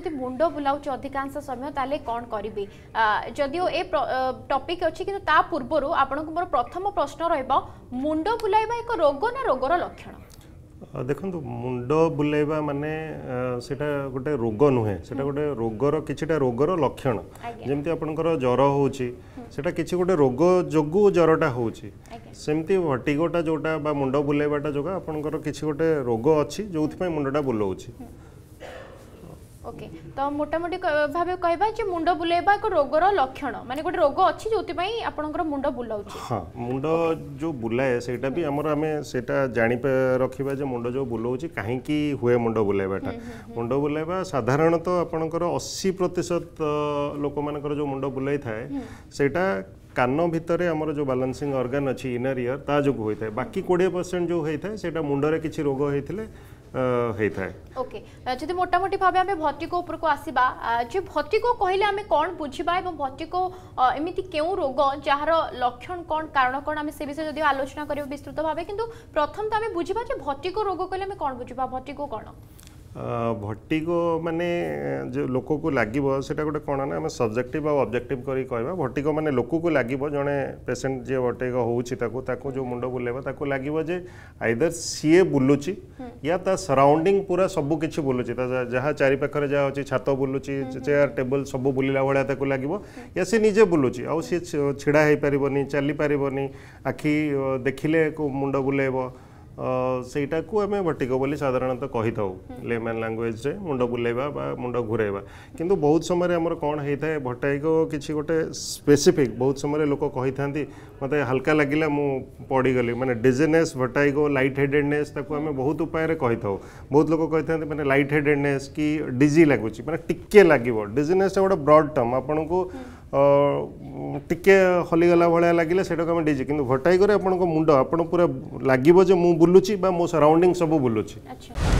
मुंड बुलाऊँ अधिकांश समय ताले कौन करी जदिओ ए टॉपिक अच्छी कि ता पूर्व आपन को मोर प्रथम प्रश्न रहबा मुंड बुलाइबा एक रोग ना रोगर लक्षण देखंतु मुंड बुलाइबा माने सेटा गोटे रोग नुहे सेटा गोटे रोगर किछटा रोगर लक्षण जेमति आपनकर जरो होउची सेटा किछि गोटे रोग जोगु जरोटा होउची सेमति भटिगोटा जोटा बा मुंड बुलाइबाटा जोगा आपनकर किछि गोटे रोग अछि जोथि पय मुंडटा बुलाउची ओके तो मोटामोटी भाव कहबा जे मुंड बुलेबा एक रोगर लक्षण माने गोटे रोग अछि जोति पई आपनकर मुंड बुलाउची हां मुंड जो बुलाए सेटा भी हमर हमें सेटा जानि रखिबा जे मुंड जो बुलाउची काहे की हुए मुंड बुलेबाटा मुंड बुलेबा साधारणतः आपनकर 80% लोक मानकर जो मुंड बुलाई थाए सेटा कान भितर हमर जो बैलेंसिंग ऑर्गन अछि इनर ईयर ता जो होय थाए बाकी 20% जो होय थाए सेटा मुंड रे किछि रोग होइथिले ओके जदि मोटामोटी भाव आम भट्टी को ऊपर को आसवा जो भट्टी को कहले आम कौन बुझा और भट्टी को एमती के रोग जार लक्षण कौन कारण कौन आम से विषय जब आलोचना कर विस्तृत भाव कि प्रथम तो आम बुझा भट्टी को रोग कहले आम कौन बुझा भट्टी को कौन भट्टिको माने जो लोक को लागो सेटा गोटे कौन ना आम सब्जेक्टिव और ऑब्जेक्टिव करी कहबा भट्टिको माने लोक को लागो जड़े पेसेंट जी भट्टिको होची जो मुंड बुलेबा लागो जे आइदर सीए बुलुची या ता सराउंडिंग पूरा सब किछि बुलुची जहाँ चारि पाखरे जा होची छात बुलुची चेयर टेबल सब बुलिला भड़ा ताको लागो या से निजे बुलुची आ से छिड़ा हे परिबनी चली परिबनी आखि देखिले को मुंड बुलेबो सेटा को आम भट्टिको बोली साधारणतः कही था लेमैन लैंग्वेज रे मुंड बुलेबा बा मुंड घुरेबा किंतु बहुत समय आमर कौन होता है भट्टिको किसी गोटे स्पेसिफिक बहुत समय लोक कही था मत हल्का लगिला मु पड़गली माने डिजीनेस भट्टिको लाइट हेडेडनेस ताको आम बहुत उपाय रे कही था बहुत लोक कही था माने लाइट हेडेडनेस की डिजी लगुची माने टिके लागिवो डिजीनेस गोटे ब्रॉड टर्म आपन को टिके हलिगला भाया लगे से डिजी कि भट्टाई को मुंड आप पूरा लगे मु बुलुची मो सराउंडिंग सब बुलुची।